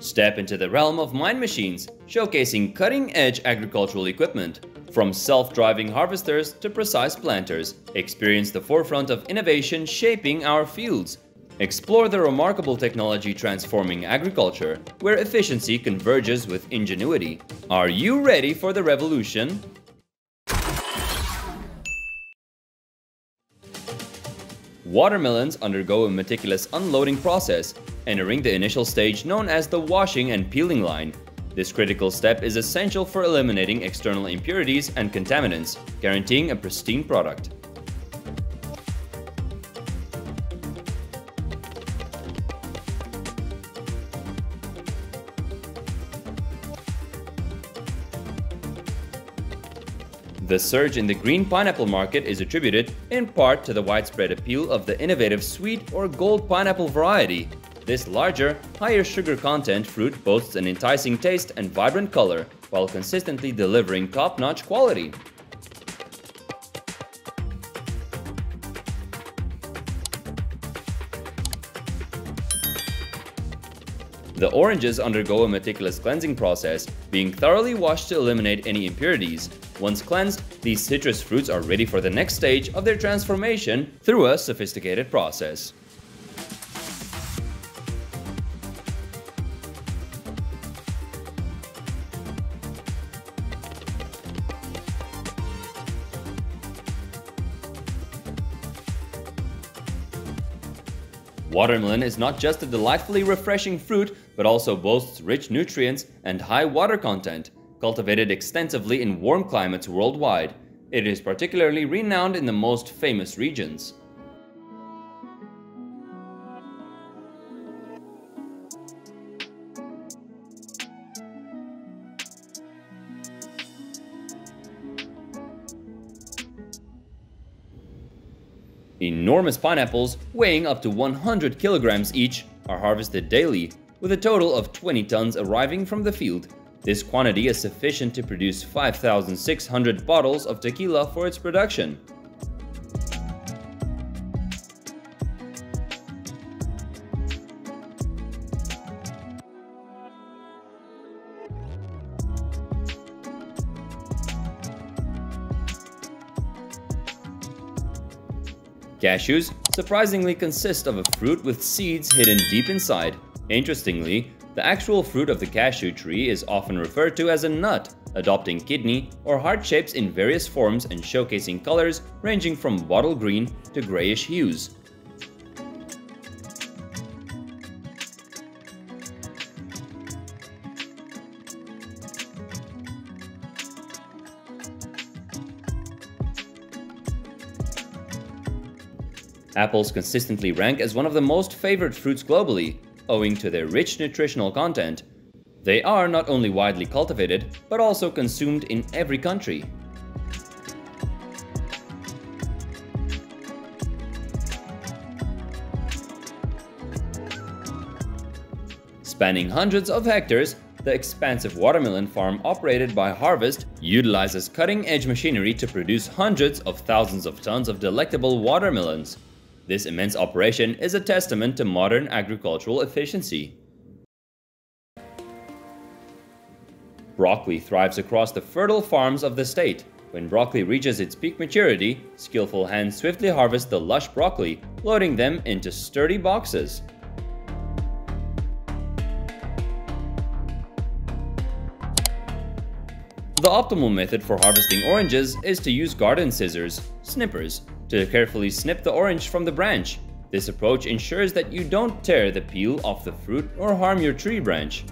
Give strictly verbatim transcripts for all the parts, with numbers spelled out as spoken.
Step into the realm of Mind Machines, showcasing cutting-edge agricultural equipment. From self-driving harvesters to precise planters, experience the forefront of innovation shaping our fields. Explore the remarkable technology transforming agriculture, where efficiency converges with ingenuity. Are you ready for the revolution? Watermelons undergo a meticulous unloading process, entering the initial stage known as the washing and peeling line. This critical step is essential for eliminating external impurities and contaminants, guaranteeing a pristine product. The surge in the green pineapple market is attributed, in part, to the widespread appeal of the innovative sweet or gold pineapple variety. This larger, higher sugar content fruit boasts an enticing taste and vibrant color, while consistently delivering top-notch quality. The oranges undergo a meticulous cleansing process, being thoroughly washed to eliminate any impurities. Once cleansed, these citrus fruits are ready for the next stage of their transformation through a sophisticated process. Watermelon is not just a delightfully refreshing fruit, but also boasts rich nutrients and high water content. Cultivated extensively in warm climates worldwide, it is particularly renowned in the most famous regions. Enormous pineapples, weighing up to one hundred kilograms each, are harvested daily, with a total of twenty tons arriving from the field. This quantity is sufficient to produce five thousand six hundred bottles of tequila for its production. Cashews surprisingly consist of a fruit with seeds hidden deep inside. Interestingly, the actual fruit of the cashew tree is often referred to as a nut, adopting kidney or heart shapes in various forms and showcasing colors ranging from bottle green to grayish hues. Apples consistently rank as one of the most favored fruits globally, owing to their rich nutritional content. They are not only widely cultivated, but also consumed in every country. Spanning hundreds of hectares, the expansive watermelon farm operated by Harvest utilizes cutting-edge machinery to produce hundreds of thousands of tons of delectable watermelons. This immense operation is a testament to modern agricultural efficiency. Broccoli thrives across the fertile farms of the state. When broccoli reaches its peak maturity, skillful hands swiftly harvest the lush broccoli, loading them into sturdy boxes. The optimal method for harvesting oranges is to use garden scissors, snippers, to carefully snip the orange from the branch. This approach ensures that you don't tear the peel off the fruit or harm your tree branch.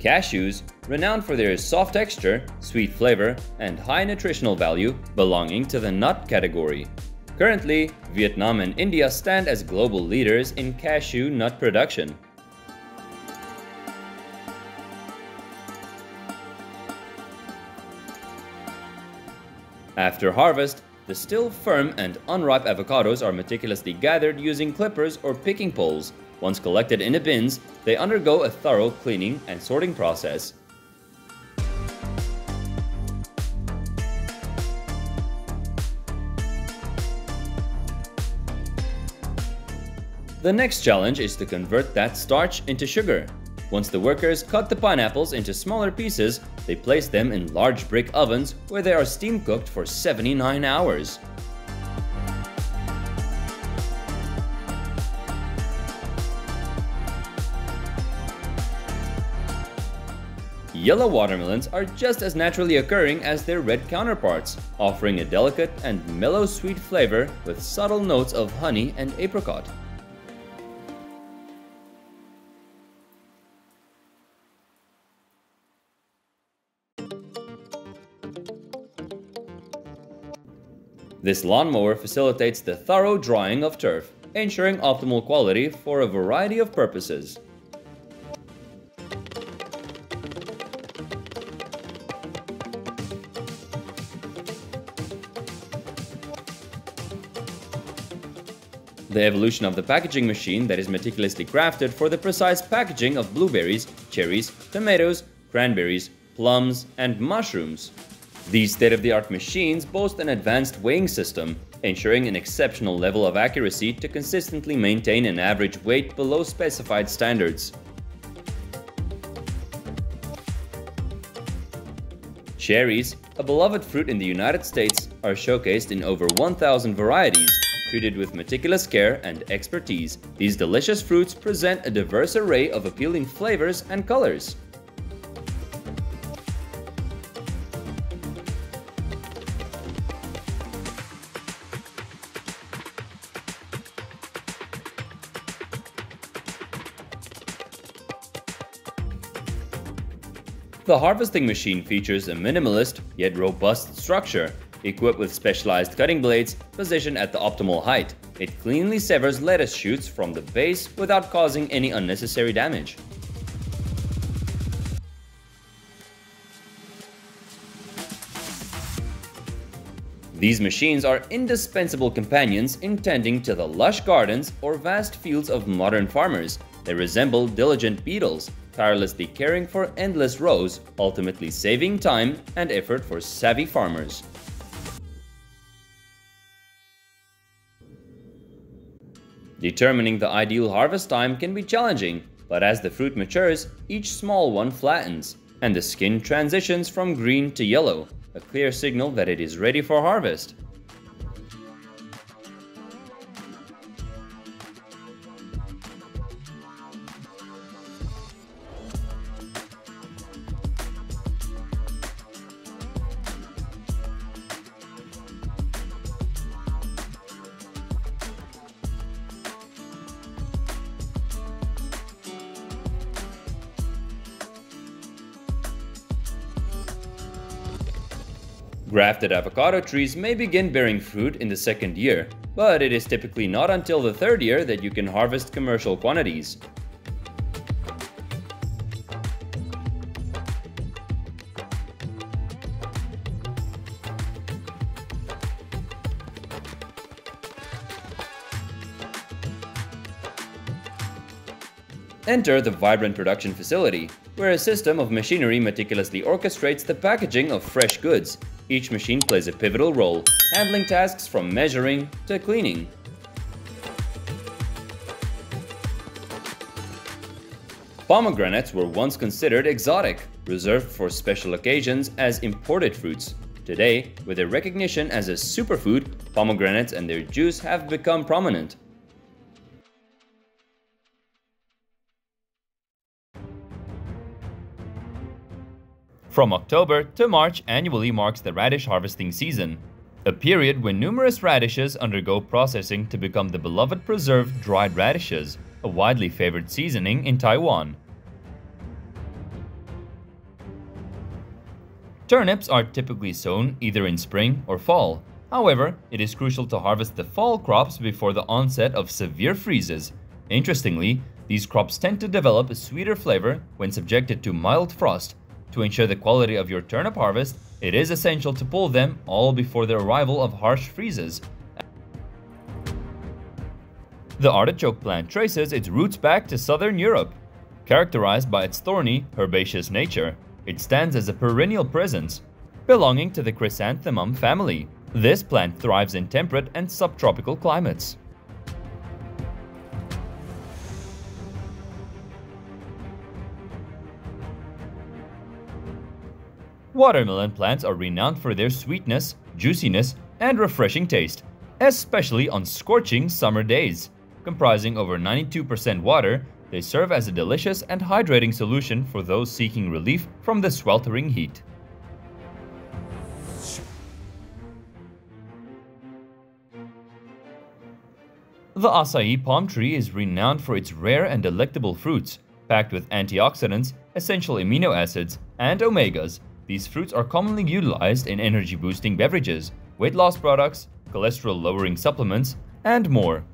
Cashews, renowned for their soft texture, sweet flavor, and high nutritional value, belonging to the nut category. Currently, Vietnam and India stand as global leaders in cashew nut production. After harvest, the still firm and unripe avocados are meticulously gathered using clippers or picking poles. Once collected into bins, they undergo a thorough cleaning and sorting process. The next challenge is to convert that starch into sugar. Once the workers cut the pineapples into smaller pieces, they place them in large brick ovens where they are steam cooked for seventy-nine hours. Yellow watermelons are just as naturally occurring as their red counterparts, offering a delicate and mellow sweet flavor with subtle notes of honey and apricot. This lawnmower facilitates the thorough drying of turf, ensuring optimal quality for a variety of purposes. The evolution of the packaging machine that is meticulously crafted for the precise packaging of blueberries, cherries, tomatoes, cranberries, plums, and mushrooms. These state-of-the-art machines boast an advanced weighing system, ensuring an exceptional level of accuracy to consistently maintain an average weight below specified standards. Cherries, a beloved fruit in the United States, are showcased in over one thousand varieties. Treated with meticulous care and expertise, these delicious fruits present a diverse array of appealing flavors and colors. The harvesting machine features a minimalist yet robust structure. Equipped with specialized cutting blades positioned at the optimal height, it cleanly severs lettuce shoots from the base without causing any unnecessary damage. These machines are indispensable companions in tending to the lush gardens or vast fields of modern farmers. They resemble diligent beetles, tirelessly caring for endless rows, ultimately saving time and effort for savvy farmers. Determining the ideal harvest time can be challenging, but as the fruit matures, each small one flattens, and the skin transitions from green to yellow, a clear signal that it is ready for harvest. Grafted avocado trees may begin bearing fruit in the second year, but it is typically not until the third year that you can harvest commercial quantities. Enter the vibrant production facility, where a system of machinery meticulously orchestrates the packaging of fresh goods. Each machine plays a pivotal role, handling tasks from measuring to cleaning. Pomegranates were once considered exotic, reserved for special occasions as imported fruits. Today, with their recognition as a superfood, pomegranates and their juice have become prominent. From October to March annually marks the radish harvesting season, a period when numerous radishes undergo processing to become the beloved preserved dried radishes, a widely favored seasoning in Taiwan. Turnips are typically sown either in spring or fall. However, it is crucial to harvest the fall crops before the onset of severe freezes. Interestingly, these crops tend to develop a sweeter flavor when subjected to mild frost. To ensure the quality of your turnip harvest, it is essential to pull them all before the arrival of harsh freezes. The artichoke plant traces its roots back to southern Europe. Characterized by its thorny, herbaceous nature, it stands as a perennial presence, belonging to the chrysanthemum family. This plant thrives in temperate and subtropical climates. Watermelon plants are renowned for their sweetness, juiciness, and refreshing taste, especially on scorching summer days. Comprising over ninety-two percent water, they serve as a delicious and hydrating solution for those seeking relief from the sweltering heat. The acai palm tree is renowned for its rare and delectable fruits, packed with antioxidants, essential amino acids, and omegas. These fruits are commonly utilized in energy-boosting beverages, weight loss products, cholesterol-lowering supplements, and more.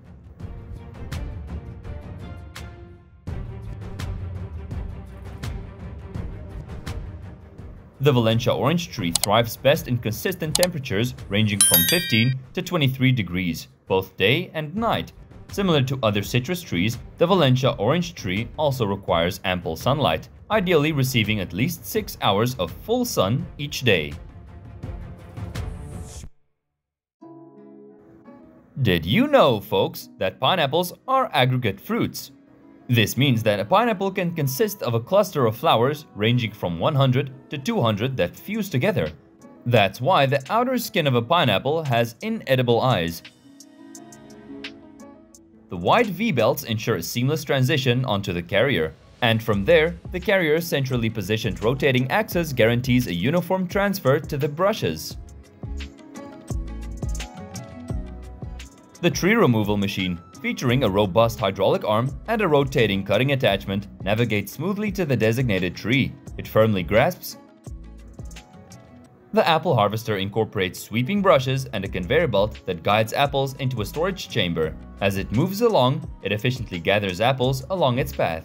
The Valencia orange tree thrives best in consistent temperatures ranging from fifteen to twenty-three degrees, both day and night. Similar to other citrus trees, the Valencia orange tree also requires ample sunlight, ideally receiving at least six hours of full sun each day. Did you know, folks, that pineapples are aggregate fruits? This means that a pineapple can consist of a cluster of flowers ranging from one hundred to two hundred that fuse together. That's why the outer skin of a pineapple has inedible eyes. The wide V-belts ensure a seamless transition onto the carrier, and from there, the carrier's centrally positioned rotating axis guarantees a uniform transfer to the brushes. The tree removal machine, featuring a robust hydraulic arm and a rotating cutting attachment, navigates smoothly to the designated tree. It firmly grasps. The apple harvester incorporates sweeping brushes and a conveyor belt that guides apples into a storage chamber. As it moves along, it efficiently gathers apples along its path.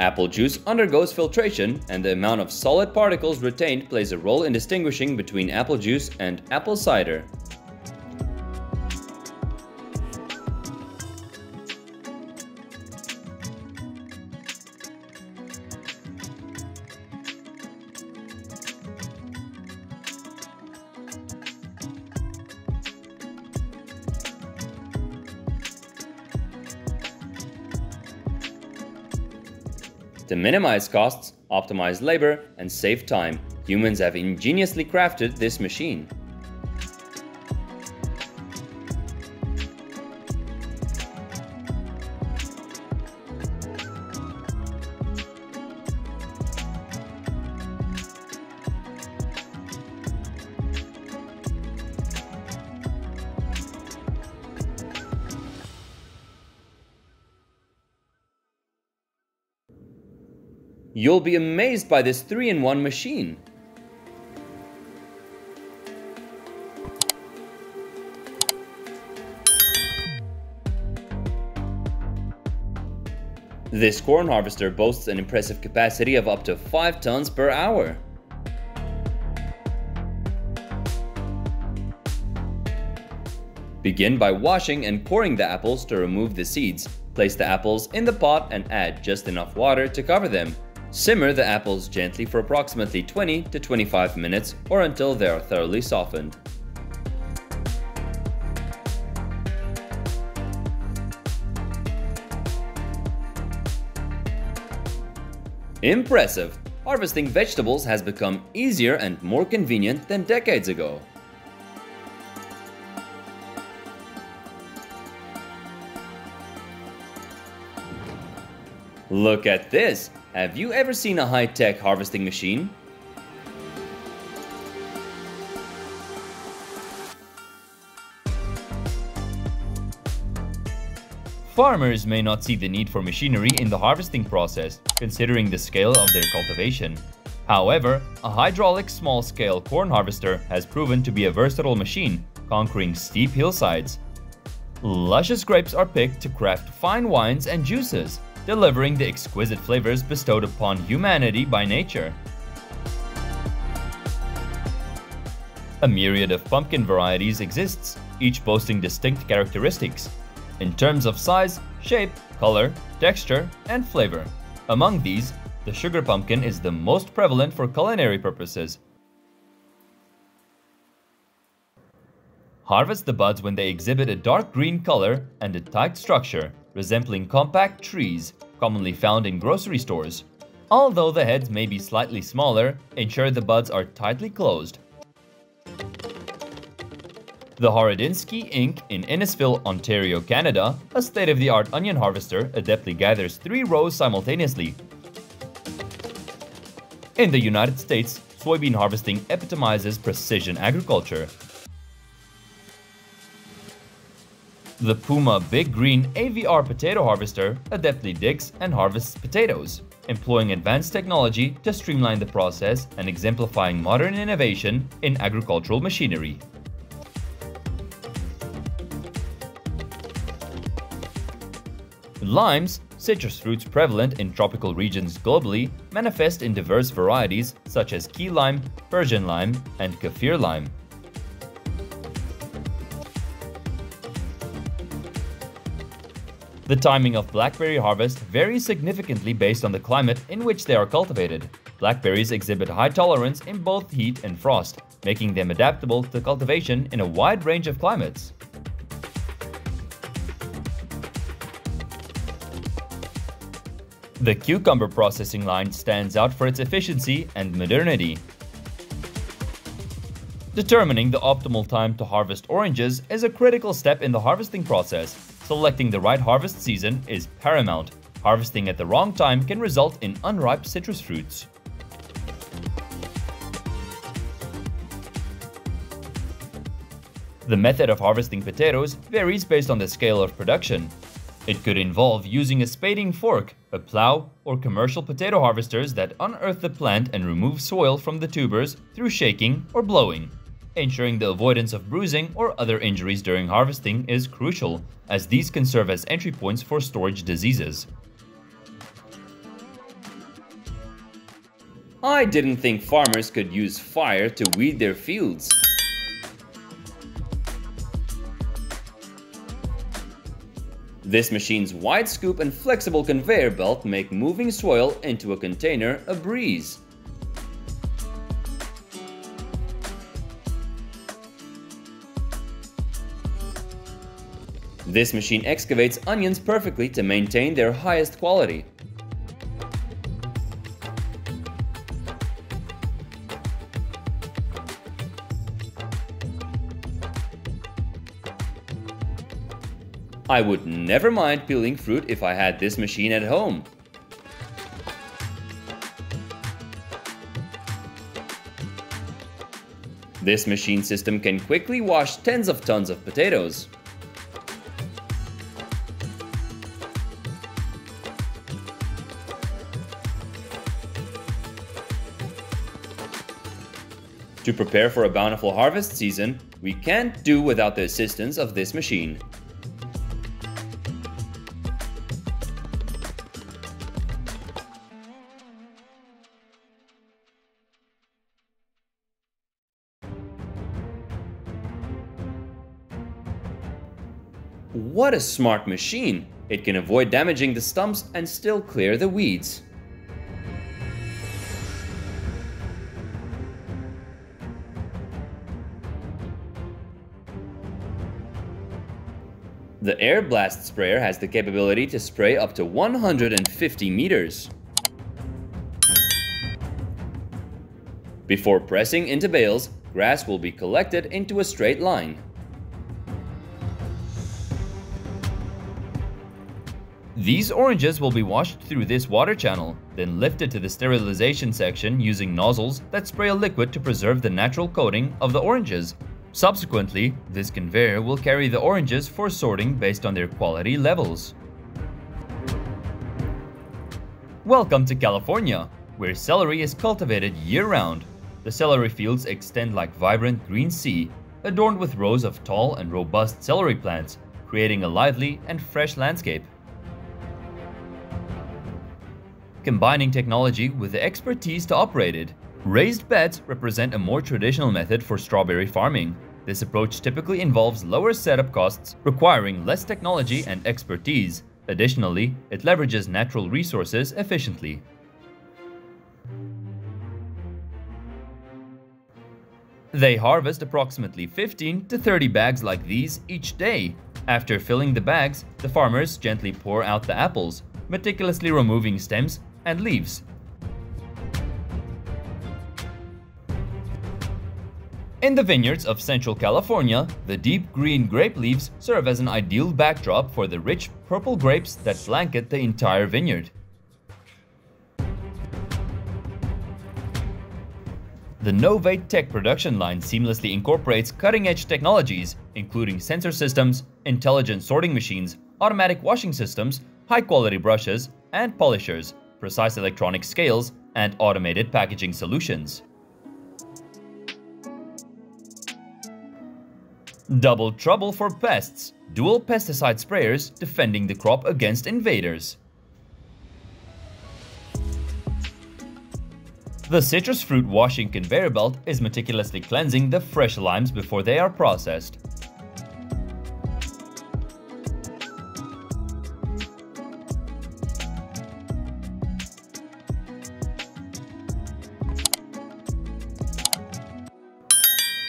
Apple juice undergoes filtration, and the amount of solid particles retained plays a role in distinguishing between apple juice and apple cider. To minimize costs, optimize labor, and save time, humans have ingeniously crafted this machine. You'll be amazed by this three in one machine. This corn harvester boasts an impressive capacity of up to five tons per hour. Begin by washing and coring the apples to remove the seeds. Place the apples in the pot and add just enough water to cover them. Simmer the apples gently for approximately twenty to twenty-five minutes or until they are thoroughly softened. Impressive! Harvesting vegetables has become easier and more convenient than decades ago. Look at this! Have you ever seen a high-tech harvesting machine? Farmers may not see the need for machinery in the harvesting process, considering the scale of their cultivation. However, a hydraulic small-scale corn harvester has proven to be a versatile machine, conquering steep hillsides. Luscious grapes are picked to craft fine wines and juices, delivering the exquisite flavors bestowed upon humanity by nature. A myriad of pumpkin varieties exists, each boasting distinct characteristics in terms of size, shape, color, texture, and flavor. Among these, the sugar pumpkin is the most prevalent for culinary purposes. Harvest the buds when they exhibit a dark green color and a tight structure, resembling compact trees. commonly found in grocery stores. Although the heads may be slightly smaller, ensure the buds are tightly closed. The Horodinsky Incorporated in Ennisville, Ontario, Canada, a state-of-the-art onion harvester adeptly gathers three rows simultaneously. In the United States, soybean harvesting epitomizes precision agriculture. The Puma Big Green A V R potato harvester adeptly digs and harvests potatoes, employing advanced technology to streamline the process and exemplifying modern innovation in agricultural machinery. Limes, citrus fruits prevalent in tropical regions globally, manifest in diverse varieties such as key lime, Persian lime, and kaffir lime. The timing of blackberry harvest varies significantly based on the climate in which they are cultivated. Blackberries exhibit high tolerance in both heat and frost, making them adaptable to cultivation in a wide range of climates. The cucumber processing line stands out for its efficiency and modernity. Determining the optimal time to harvest oranges is a critical step in the harvesting process. Selecting the right harvest season is paramount. Harvesting at the wrong time can result in unripe citrus fruits. The method of harvesting potatoes varies based on the scale of production. It could involve using a spading fork, a plow, or commercial potato harvesters that unearth the plant and remove soil from the tubers through shaking or blowing. Ensuring the avoidance of bruising or other injuries during harvesting is crucial, as these can serve as entry points for storage diseases. I didn't think farmers could use fire to weed their fields. This machine's wide scoop and flexible conveyor belt make moving soil into a container a breeze. This machine excavates onions perfectly to maintain their highest quality. I would never mind peeling fruit if I had this machine at home. This machine system can quickly wash tens of tons of potatoes. To prepare for a bountiful harvest season, we can't do without the assistance of this machine. What a smart machine! It can avoid damaging the stumps and still clear the weeds. The air blast sprayer has the capability to spray up to one hundred fifty meters. Before pressing into bales, grass will be collected into a straight line. These oranges will be washed through this water channel, then lifted to the sterilization section using nozzles that spray a liquid to preserve the natural coating of the oranges. Subsequently, this conveyor will carry the oranges for sorting based on their quality levels. Welcome to California, where celery is cultivated year-round. The celery fields extend like vibrant green sea, adorned with rows of tall and robust celery plants, creating a lively and fresh landscape. Combining technology with the expertise to operate it, raised beds represent a more traditional method for strawberry farming. This approach typically involves lower setup costs, requiring less technology and expertise. Additionally, it leverages natural resources efficiently. They harvest approximately fifteen to thirty bags like these each day. After filling the bags, the farmers gently pour out the apples, meticulously removing stems and leaves. In the vineyards of Central California, the deep green grape leaves serve as an ideal backdrop for the rich purple grapes that blanket the entire vineyard. The Novatech production line seamlessly incorporates cutting-edge technologies, including sensor systems, intelligent sorting machines, automatic washing systems, high-quality brushes and polishers, precise electronic scales, and automated packaging solutions. Double trouble for pests, dual pesticide sprayers defending the crop against invaders. The citrus fruit washing conveyor belt is meticulously cleansing the fresh limes before they are processed.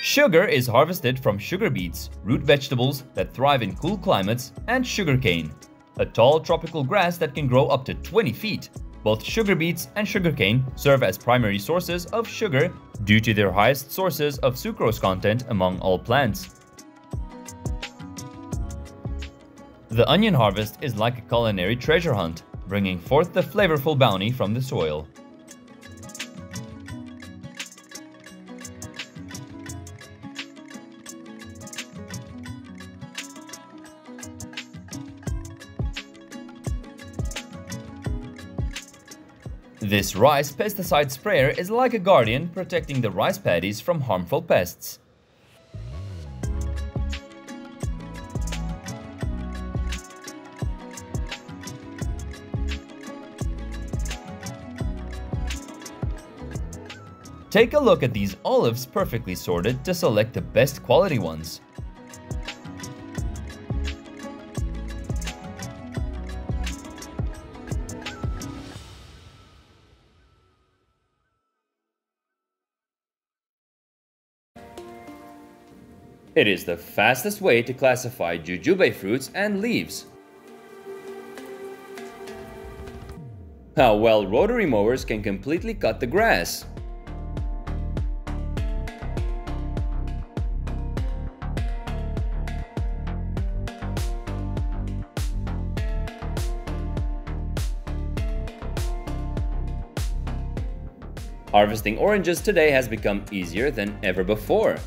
Sugar is harvested from sugar beets, root vegetables that thrive in cool climates, and sugarcane, a tall tropical grass that can grow up to twenty feet. Both sugar beets and sugarcane serve as primary sources of sugar due to their highest sources of sucrose content among all plants. The onion harvest is like a culinary treasure hunt, bringing forth the flavorful bounty from the soil. This rice pesticide sprayer is like a guardian protecting the rice paddies from harmful pests. Take a look at these olives perfectly sorted to select the best quality ones. It is the fastest way to classify jujube fruits and leaves. How well rotary mowers can completely cut the grass. Harvesting oranges today has become easier than ever before.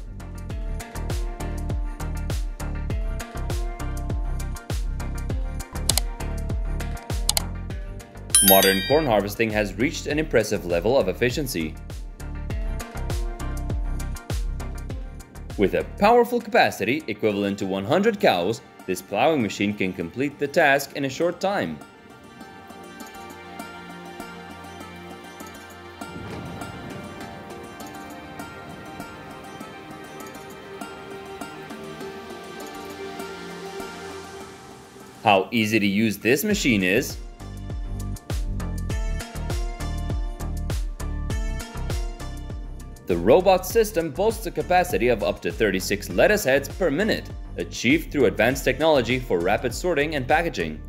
Modern corn harvesting has reached an impressive level of efficiency. With a powerful capacity equivalent to one hundred cows, this plowing machine can complete the task in a short time. How easy to use this machine is! The robot system boasts a capacity of up to thirty-six lettuce heads per minute, achieved through advanced technology for rapid sorting and packaging.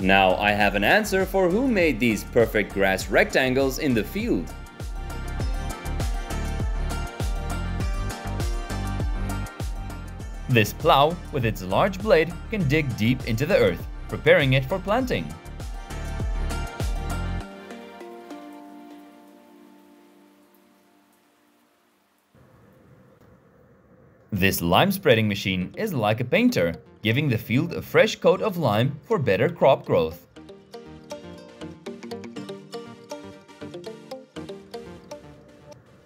Now I have an answer for who made these perfect grass rectangles in the field. This plow, with its large blade, can dig deep into the earth, preparing it for planting. This lime spreading machine is like a painter, giving the field a fresh coat of lime for better crop growth.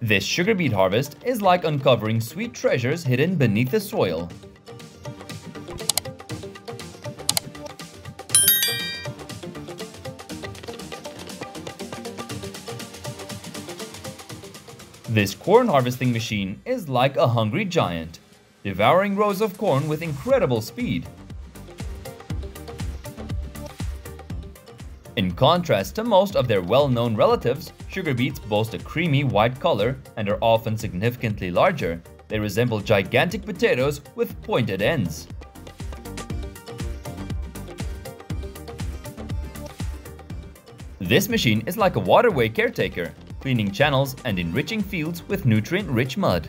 This sugar beet harvest is like uncovering sweet treasures hidden beneath the soil. This corn harvesting machine is like a hungry giant, devouring rows of corn with incredible speed. In contrast to most of their well-known relatives, sugar beets boast a creamy white color and are often significantly larger, They resemble gigantic potatoes with pointed ends. This machine is like a waterway caretaker, cleaning channels and enriching fields with nutrient-rich mud.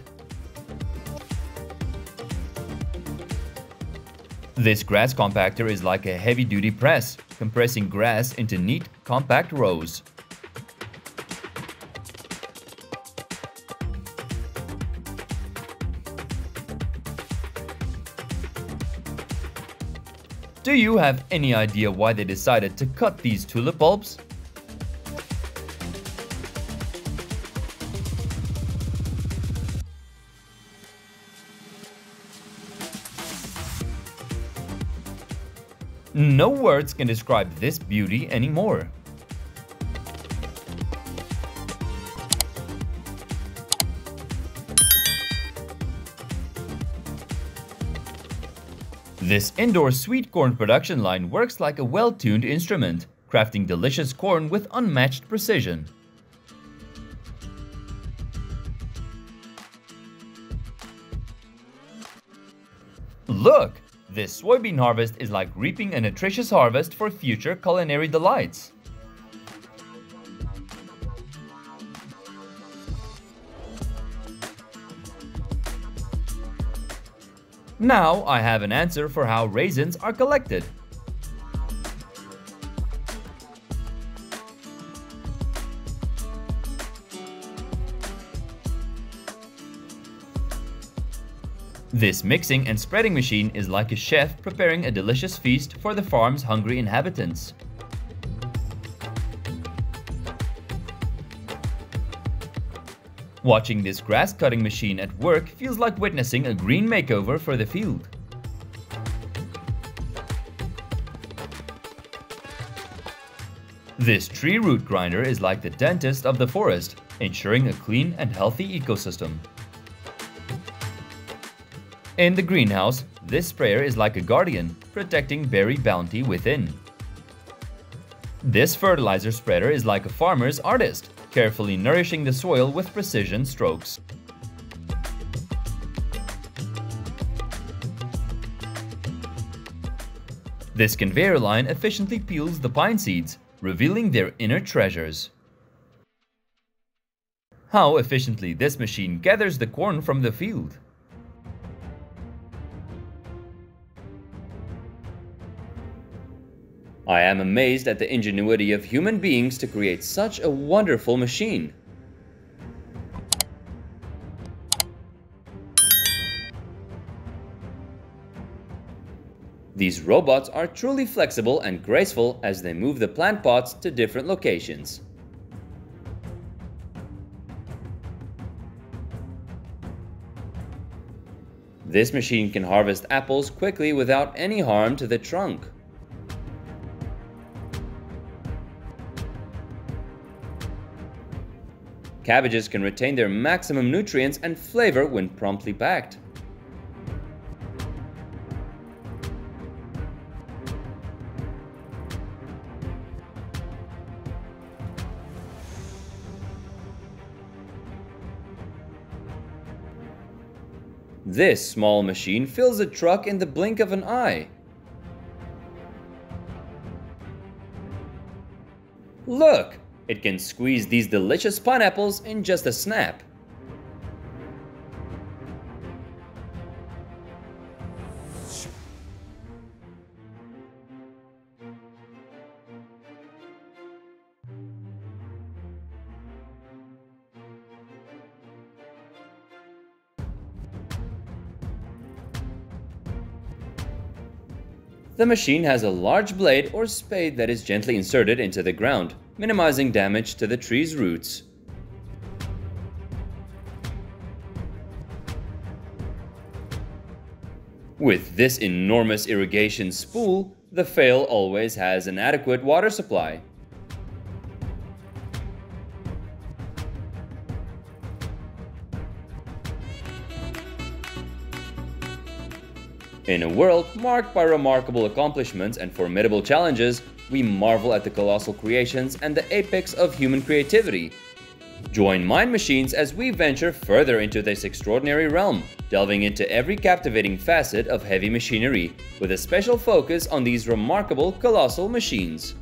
This grass compactor is like a heavy-duty press, compressing grass into neat, compact rows. Do you have any idea why they decided to cut these tulip bulbs? No words can describe this beauty anymore. This indoor sweet corn production line works like a well-tuned instrument, crafting delicious corn with unmatched precision. Look! This soybean harvest is like reaping a nutritious harvest for future culinary delights. Now I have an answer for how raisins are collected. This mixing and spreading machine is like a chef preparing a delicious feast for the farm's hungry inhabitants. Watching this grass cutting machine at work feels like witnessing a green makeover for the field. This tree root grinder is like the dentist of the forest, ensuring a clean and healthy ecosystem. In the greenhouse, this sprayer is like a guardian, protecting berry bounty within. This fertilizer spreader is like a farmer's artist, carefully nourishing the soil with precision strokes. This conveyor line efficiently peels the pine seeds, revealing their inner treasures. How efficiently this machine gathers the corn from the field! I am amazed at the ingenuity of human beings to create such a wonderful machine. These robots are truly flexible and graceful as they move the plant pots to different locations. This machine can harvest apples quickly without any harm to the trunk. Cabbages can retain their maximum nutrients and flavor when promptly packed. This small machine fills a truck in the blink of an eye. Look! It can squeeze these delicious pineapples in just a snap. The machine has a large blade or spade that is gently inserted into the ground, minimizing damage to the tree's roots. With this enormous irrigation spool, the fale always has an adequate water supply. In a world marked by remarkable accomplishments and formidable challenges, we marvel at the colossal creations and the apex of human creativity. Join Mind Machines as we venture further into this extraordinary realm, delving into every captivating facet of heavy machinery, with a special focus on these remarkable colossal machines.